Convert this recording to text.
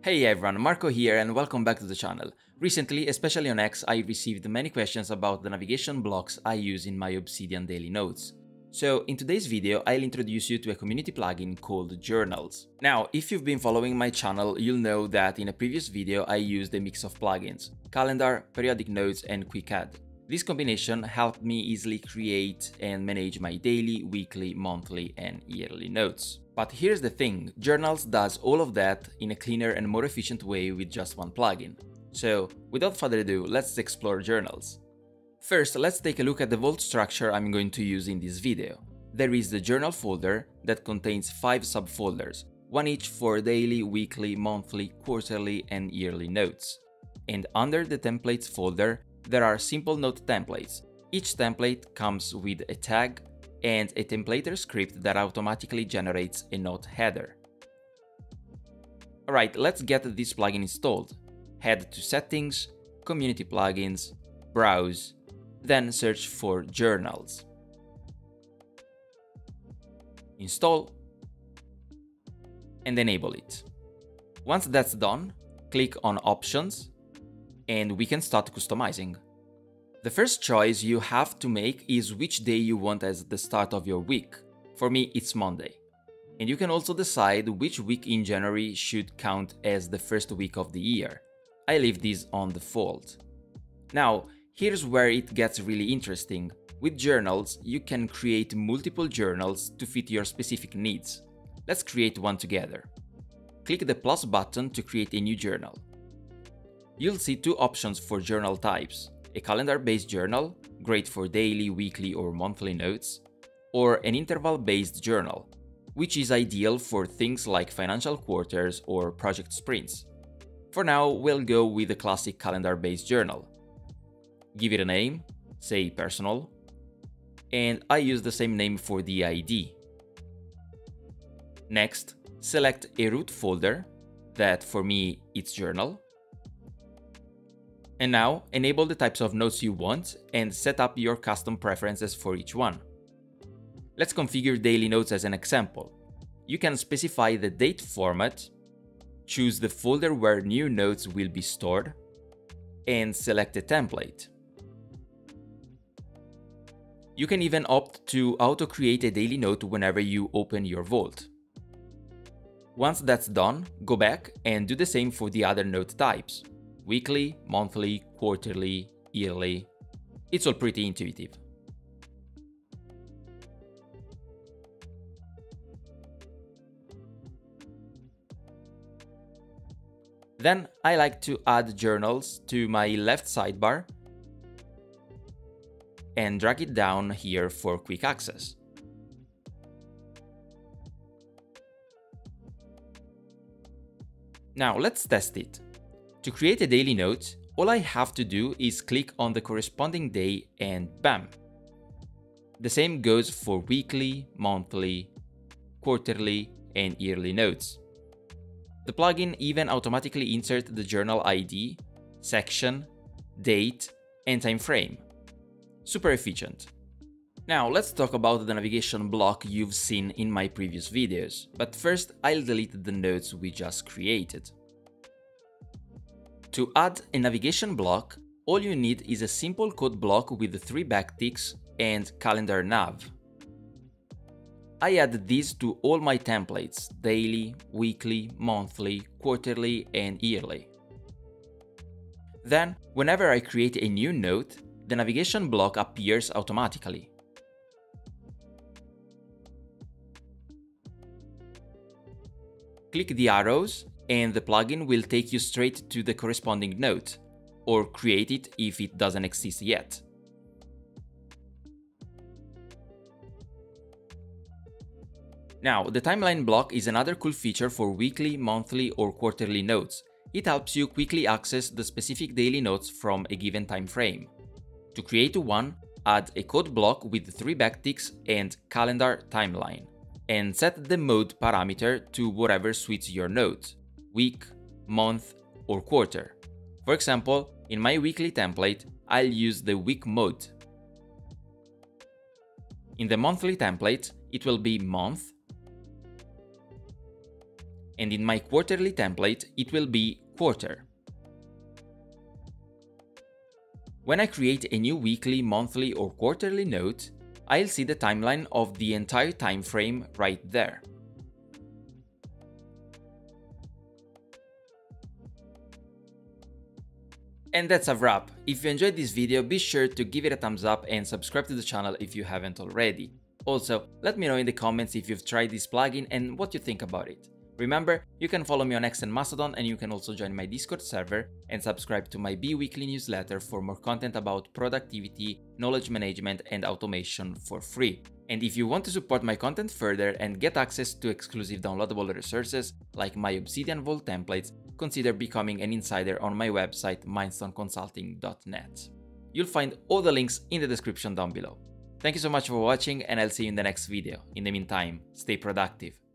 Hey everyone, Marco here and welcome back to the channel. Recently, especially on X, I received many questions about the navigation blocks I use in my Obsidian daily notes. So in today's video, I'll introduce you to a community plugin called Journals. Now, if you've been following my channel, you'll know that in a previous video, I used a mix of plugins, Calendar, Periodic Notes, and QuickAdd. This combination helped me easily create and manage my daily, weekly, monthly, and yearly notes. But here's the thing, Journals does all of that in a cleaner and more efficient way with just one plugin. So without further ado, let's explore Journals. First, let's take a look at the vault structure I'm going to use in this video. There is the journal folder that contains 5 subfolders, one each for daily, weekly, monthly, quarterly, and yearly notes. And under the templates folder, there are simple note templates. Each template comes with a tag and a templater script that automatically generates a note header. Alright, let's get this plugin installed. Head to Settings, Community Plugins, Browse, then search for Journals. Install and enable it. Once that's done, click on Options and we can start customizing. The first choice you have to make is which day you want as the start of your week. For me, it's Monday. And you can also decide which week in January should count as the first week of the year. I leave this on default. Now, here's where it gets really interesting. With Journals, you can create multiple journals to fit your specific needs. Let's create one together. Click the plus button to create a new journal. You'll see two options for journal types, a calendar-based journal, great for daily, weekly or monthly notes, or an interval-based journal, which is ideal for things like financial quarters or project sprints. For now, we'll go with the classic calendar-based journal. Give it a name, say personal, and I use the same name for the ID. Next, select a root folder, that for me it's journal. And now, enable the types of notes you want and set up your custom preferences for each one. Let's configure daily notes as an example. You can specify the date format, choose the folder where new notes will be stored, and select a template. You can even opt to auto-create a daily note whenever you open your vault. Once that's done, go back and do the same for the other note types. Weekly, monthly, quarterly, yearly. It's all pretty intuitive. Then I like to add journals to my left sidebar and drag it down here for quick access. Now let's test it. To create a daily note, all I have to do is click on the corresponding day and bam! The same goes for weekly, monthly, quarterly, and yearly notes. The plugin even automatically inserts the journal ID, section, date, and time frame. Super efficient. Now let's talk about the navigation block you've seen in my previous videos, but first I'll delete the notes we just created. To add a navigation block, all you need is a simple code block with 3 backticks and calendar nav. I add these to all my templates, daily, weekly, monthly, quarterly, and yearly. Then, whenever I create a new note, the navigation block appears automatically. Click the arrows and the plugin will take you straight to the corresponding note, or create it if it doesn't exist yet. Now, the timeline block is another cool feature for weekly, monthly, or quarterly notes. It helps you quickly access the specific daily notes from a given time frame. To create one, add a code block with 3 backticks and calendar timeline, and set the mode parameter to whatever suits your note. Week, month, or quarter. For example, in my weekly template, I'll use the week mode. In the monthly template, it will be month. and in my quarterly template it will be quarter. When I create a new weekly, monthly or quarterly note, I'll see the timeline of the entire time frame right there. And that's a wrap. If you enjoyed this video, be sure to give it a thumbs up and subscribe to the channel if you haven't already. Also, let me know in the comments if you've tried this plugin and what you think about it. Remember, you can follow me on X and Mastodon, and you can also join my Discord server and subscribe to my bi-weekly newsletter for more content about productivity, knowledge management and automation for free. And if you want to support my content further and get access to exclusive downloadable resources like my Obsidian Vault templates, consider becoming an insider on my website mindstoneconsulting.net. You'll find all the links in the description down below. Thank you so much for watching, and I'll see you in the next video. In the meantime, stay productive.